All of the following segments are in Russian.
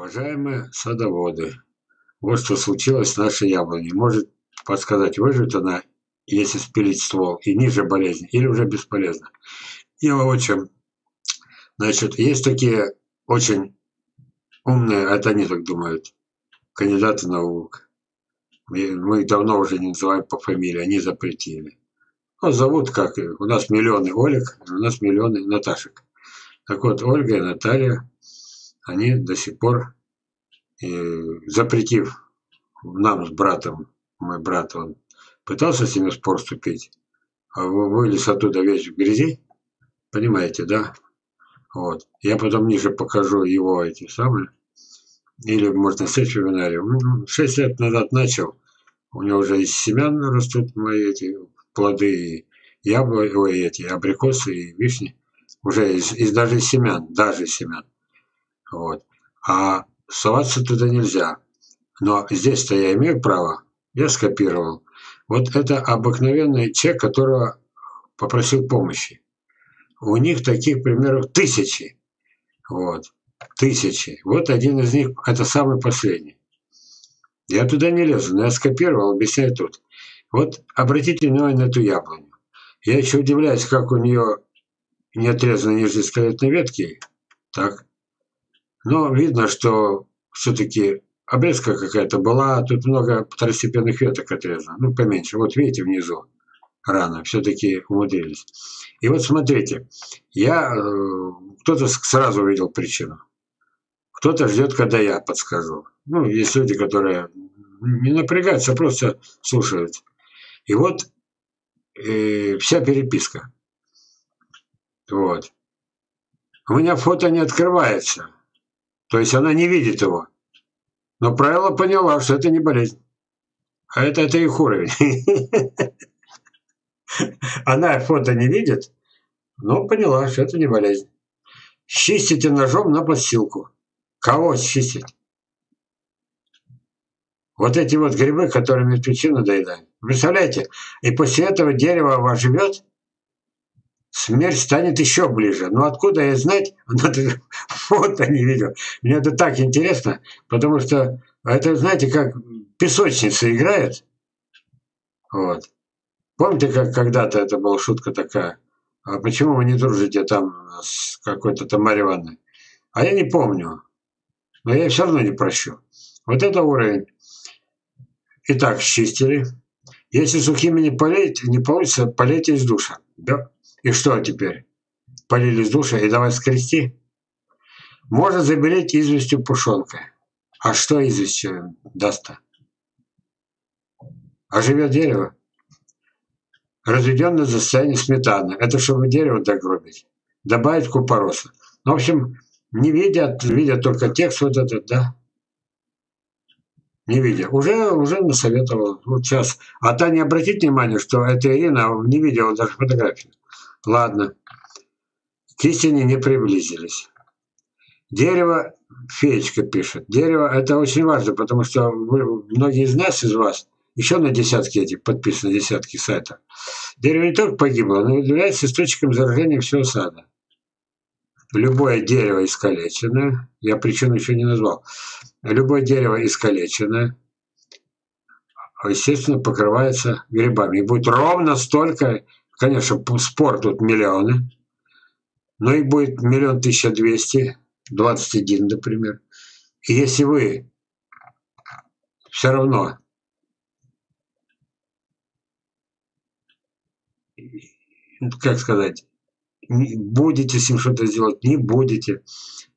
Уважаемые садоводы, вот что случилось с нашей яблоней. Может подсказать, выживет она, если спилить ствол, и ниже болезнь, или уже бесполезно. Дело в чем. Значит, есть такие очень умные, это они так думают, кандидаты наук. Мы их давно уже не называем по фамилии, они запретили. Ну, зовут как, у нас миллионы Олег, у нас миллионы Наташек. Так вот, Ольга и Наталья, они до сих пор, запретив нам с братом, мой брат, он пытался с ними в спор вступить, а вылез оттуда весь в грязи, понимаете, да? Вот. Я потом ниже покажу его эти самые, или, может, на следующем вебинаре. 6 лет назад начал, у него уже из семян растут мои эти плоды, яблоки, эти абрикосы и вишни, уже даже из семян. Вот. А соваться туда нельзя. Но здесь-то я имею право, я скопировал. Вот это обыкновенный человек, которого попросил помощи. У них таких примеров тысячи. Вот. Тысячи. Вот один из них, это самый последний. Я туда не лезу, но я скопировал, объясняю тут. Вот обратите внимание на эту яблоню. Я еще удивляюсь, как у нее не отрезаны нижнескелетные ветки. Так. Но видно, что все-таки обрезка какая-то была, тут много второстепенных веток отрезано, ну поменьше. Вот видите внизу рано, все-таки умудрились. И вот смотрите, кто-то сразу увидел причину, кто-то ждет, когда я подскажу. Ну, есть люди, которые не напрягаются, просто слушают. И вот вся переписка. Вот. У меня фото не открывается. То есть она не видит его. Но правило поняла, что это не болезнь. А это их уровень. Она фото не видит, но поняла, что это не болезнь. Чистите ножом на подстилку. Кого чистить? Вот эти вот грибы, которые мертвецы надоедают. Представляете? И после этого дерево оживет, смерть станет еще ближе. Но откуда я знать? Она фото не видела. Мне это так интересно, потому что это, знаете, как песочница играет. Вот. Помните, как когда-то это была шутка такая? А почему вы не дружите там с какой-то там Марьей Ивановной? А я не помню. Но я все равно не прощу. Вот это уровень. Итак, счистили. Если сухими не получится, полейте из душа. Да? И что теперь? Полили из душа и давай скрести? Можно забелить известью пушонкой. А что известь даст-то? Оживет дерево. Разведенное за состояние сметаны. Это чтобы дерево догробить. Добавить купороса. Ну, в общем, не видят, видят только текст вот этот, да? Не видя. Уже насоветовал. Вот сейчас. А та не обратит внимания, что эта Ирина не видела даже фотографию. Ладно. К истине не приблизились. Дерево, феечка пишет. Дерево, это очень важно, потому что многие из нас, из вас, еще на десятки этих, подписаны десятки сайтов. Дерево не только погибло, но и является источником заражения всего сада. Любое дерево искалеченное, я причину еще не назвал, любое дерево искалеченное, естественно, покрывается грибами. И будет ровно столько, конечно, спор тут миллионы, но и будет 1 221 000, например. И если вы все равно будете с ним что-то делать, не будете.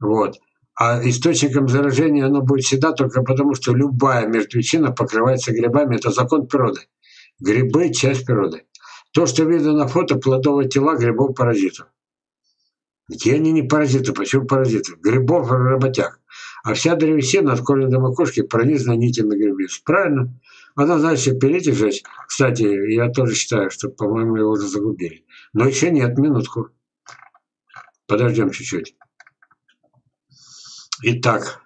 Вот. А источником заражения оно будет всегда только потому, что любая мертвечина покрывается грибами. Это закон природы. Грибы – часть природы. То, что видно на фото, плодовые тела грибов-паразитов. Где они не паразиты? Почему паразиты? Грибов работяг. А вся древесина от корня до макушки пронизана нитями грибниц. Правильно? Она, значит, пилить и жечь. Кстати, я тоже считаю, что, по-моему, его уже загубили. Но еще нет, минутку. Подождем чуть-чуть. Итак,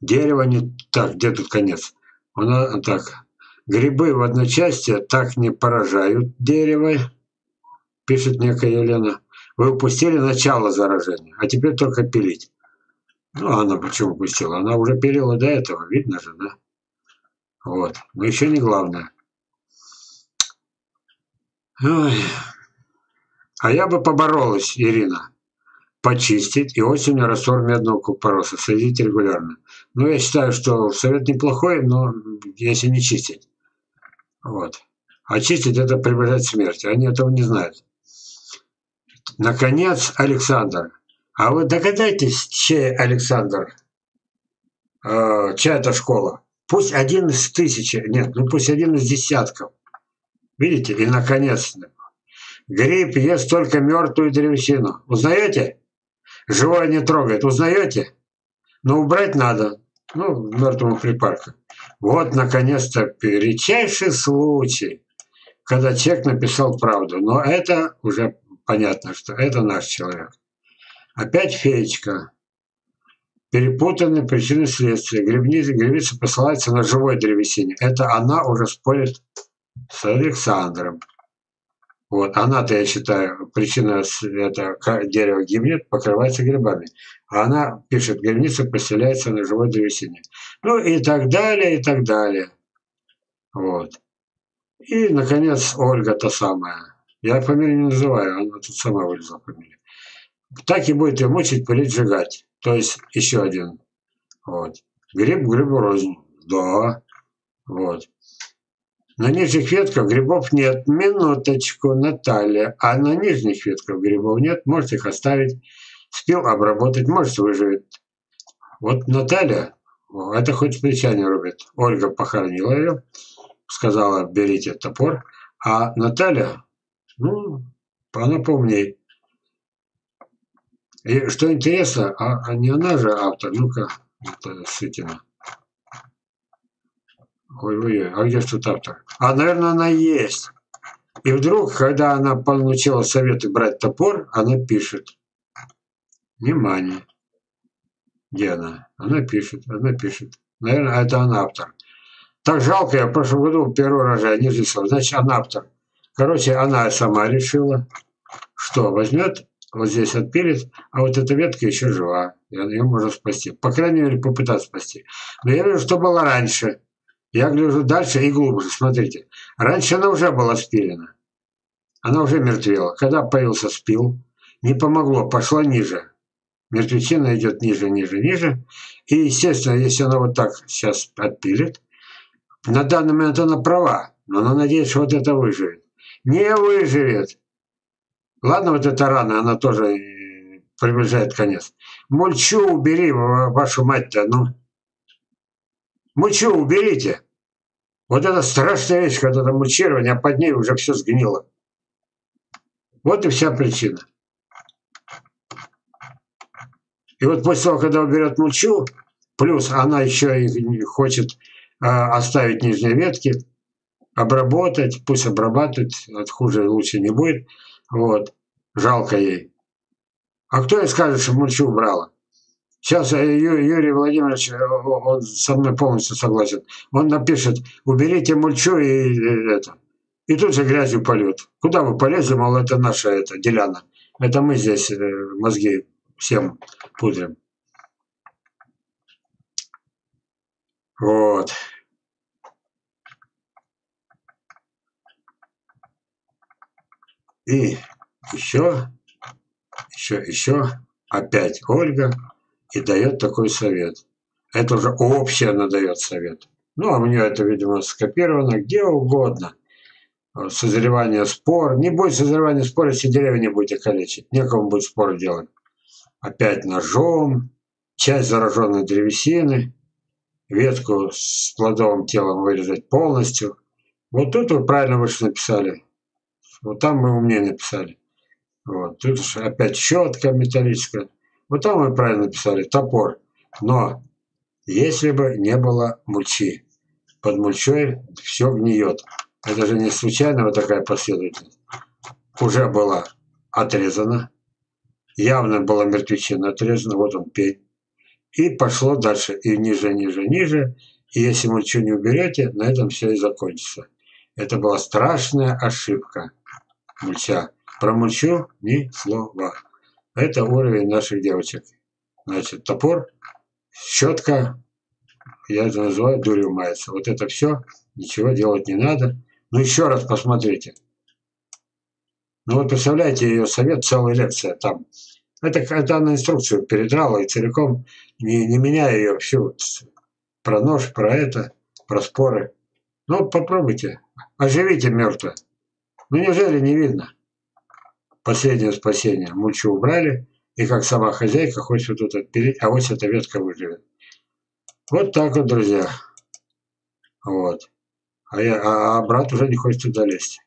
дерево не... Так, где тут конец? Оно так... Грибы в одночасье так не поражают дерево, пишет некая Елена. Вы упустили начало заражения, а теперь только пилить. Она почему пустила? Она уже перела до этого, видно же, да? Вот. Но еще не главное. Ой. А я бы поборолась, Ирина. Почистить и осенью раствор медного купороса. Садить регулярно. Ну, я считаю, что совет неплохой, но если не чистить. Вот. А чистить — это приближать смерть. Они этого не знают. Наконец, Александр. А вы догадайтесь, чей Александр? Чья это школа? Пусть один из тысячи, нет, ну пусть один из десятков. Видите? И наконец-то. Гриб ест только мертвую древесину. Узнаете? Живое не трогает. Узнаете? Но убрать надо. Ну, мертвому припарку. Вот, наконец-то, редчайший случай, когда человек написал правду. Но это уже понятно, что это наш человек. Опять феечка. Перепутанные причины следствия. Грибница посылается на живой древесине. Это она уже спорит с Александром. Вот, она-то, я считаю, причина, это дерево гибнет, покрывается грибами. А она пишет, грибница поселяется на живой древесине. Ну и так далее, и так далее. Вот. И, наконец, Ольга та самая. Я фамилию не называю, она тут сама вылезла фамилию. Так и будет ее мучить, пылить, сжигать. То есть, еще один. Вот. Гриб грибу рознь. Да. Вот. На нижних ветках грибов нет. Минуточку, Наталья. А на нижних ветках грибов нет. Можете их оставить. Спил обработать. Может, выживет. Вот Наталья, это хоть плеча не рубит. Ольга похоронила ее. Сказала, берите топор. А Наталья, ну, она поумней. И что интересно, а не она же автор. Ну-ка, это Сытина. Ой-ой-ой, а где же тут автор? А, наверное, она есть. И вдруг, когда она получила советы брать топор, она пишет. Внимание. Где она? Она пишет, она пишет. Наверное, это она автор. Так жалко, я в прошлом году первый урожай не взвесил. Значит, она автор. Короче, она сама решила, что возьмет, вот здесь отпилит, а вот эта ветка еще жива. Ее можно спасти. По крайней мере, попытаться спасти. Но я вижу, что было раньше. Я гляжу дальше и глубже. Смотрите. Раньше она уже была спилена. Она уже мертвела. Когда появился спил, не помогло. Пошла ниже. Мертвечина идет ниже, ниже, ниже. И, естественно, если она вот так сейчас отпилит, на данный момент она права. Но она надеется, что вот это выживет. Не выживет. Ладно, вот эта рана, она тоже приближает конец. Мульчу убери, вашу мать-то, ну... Мульчу уберите. Вот это страшная вещь, когда это мульчирование, а под ней уже все сгнило. Вот и вся причина. И вот после того, когда уберет мульчу, плюс она еще и хочет оставить нижние ветки, обработать, пусть обрабатывает, от хуже лучше не будет. Вот. Жалко ей. А кто ей скажет, что мульчу убрала? Сейчас Юрий Владимирович, он со мной полностью согласен. Он напишет, уберите мульчу и это. И тут же грязью польет. Куда вы полезли, мол, это наша это, деляна. Это мы здесь мозги всем пудрим. Вот. И еще. Опять Ольга. И дает такой совет. Это уже общий она дает совет. Ну, а у нее это, видимо, скопировано где угодно. Созревание спор. Не будет созревания спор, если деревья не будете калечить. Некому будет спор делать. Опять ножом. Часть зараженной древесины. Ветку с плодовым телом вырезать полностью. Вот тут вы правильно выше написали. Вот там мы умнее написали. Вот. Тут опять щетка металлическая. Вот там мы правильно написали, топор. Но если бы не было мульчи, под мульчой все гниет. Это же не случайно вот такая последовательность. Уже была отрезана. Явно была мертвечина отрезана. Вот он пень. И пошло дальше. И ниже, ниже, ниже. И если мульчу не уберете, на этом все и закончится. Это была страшная ошибка мульча. Про мульчу ни слова. Это уровень наших девочек. Значит, топор щетка, я это называю, дурью мается. Вот это все, ничего делать не надо. Ну еще раз посмотрите. Ну вот представляете, ее совет, целая лекция там. Это она инструкцию передрала и целиком, не меняя ее всю, про нож, про это, про споры. Ну попробуйте, оживите мертвое. Ну неужели не видно? Последнее спасение. Мульчу убрали, и как сама хозяйка хочет вот тут отпилить, а вот эта ветка выживет. Вот так вот, друзья. Вот. А брат уже не хочет туда лезть.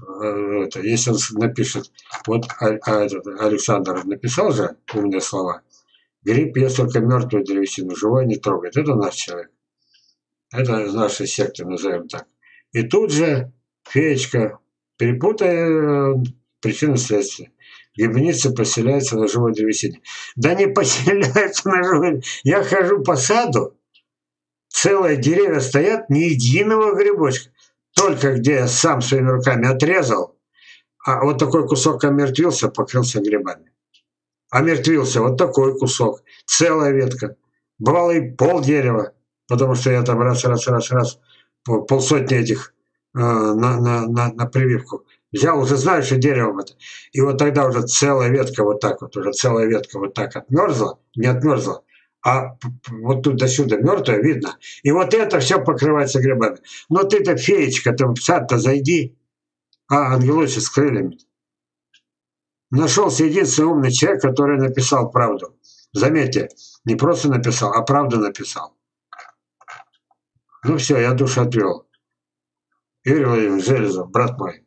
Это, если он напишет, вот Александр написал же умные слова, гриб ест только мертвую древесину, живой не трогает. Это наш человек. Это из нашей секты, назовем так. И тут же феечка, перепутая причины следствия. Грибницы поселяются на живой древесине. Да не поселяются на живой. Я хожу по саду, целые деревья стоят, ни единого грибочка. Только где я сам своими руками отрезал, а вот такой кусок омертвился, покрылся грибами. Омертвился вот такой кусок, целая ветка. Бывало и пол дерева, потому что я там раз, полсотни этих на прививку. Взял, уже знаю, что деревом это. И вот тогда уже целая ветка вот так вот, уже целая ветка вот так отмерзла, не отмерзла, а вот тут до сюда мертвое видно. И вот это все покрывается грибами. Но ты-то феечка, ты в сад-то зайди. А, ангелочек с крыльями. Нашелся единственный умный человек, который написал правду. Заметьте, не просто написал, а правду написал. Ну все, я душу отвел. Юрий Владимирович Железов, брат мой.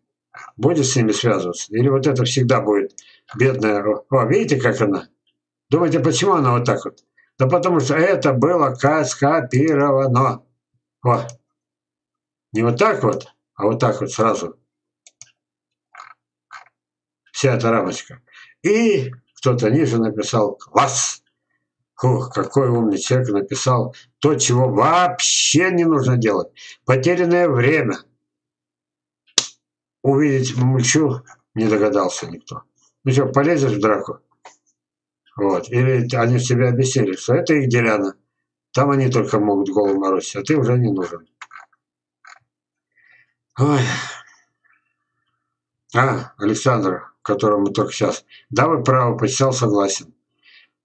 Будешь с ними связываться? Или вот это всегда будет бедная... О, видите, как она? Думаете, почему она вот так вот? Да потому что это было скопировано. О, не вот так вот, а вот так вот сразу. Вся эта рамочка. И кто-то ниже написал «класс». Ох, какой умный человек написал то, чего вообще не нужно делать. Потерянное время. Увидеть мульчу не догадался никто. Ну что, полезешь в драку? Вот. Или они в себе объяснили, что это их деляна. Там они только могут голову морозить, а ты уже не нужен. Ой. А, Александр, которому только сейчас. Да, вы правы, почитал, согласен.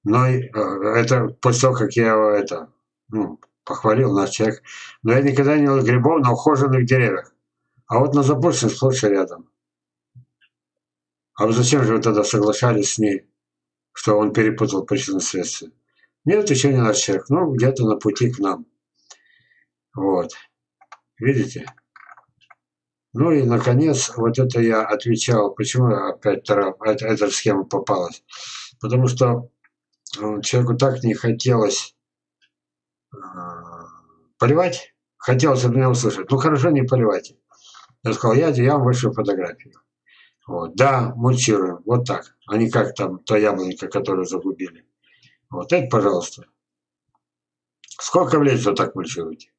Но это после того, как я это похвалил наш человек. Но я никогда не ел грибов на ухоженных деревьях. А вот на запущенном сплошь рядом. А вы зачем же вы тогда соглашались с ней, что он перепутал причины следствия? Нет, еще не наш человек. Ну, где-то на пути к нам. Вот. Видите? Ну и, наконец, вот это я отвечал. Почему опять эта схема попалась? Потому что человеку так не хотелось поливать. Хотелось от меня услышать. Ну, хорошо, не поливайте. Я сказал, я вам вышлю фотографию. Вот. Да, мульчируем. Вот так. А не как там то яблонька, которую загубили. Вот это, пожалуйста. Сколько влезет, вот так мульчируете?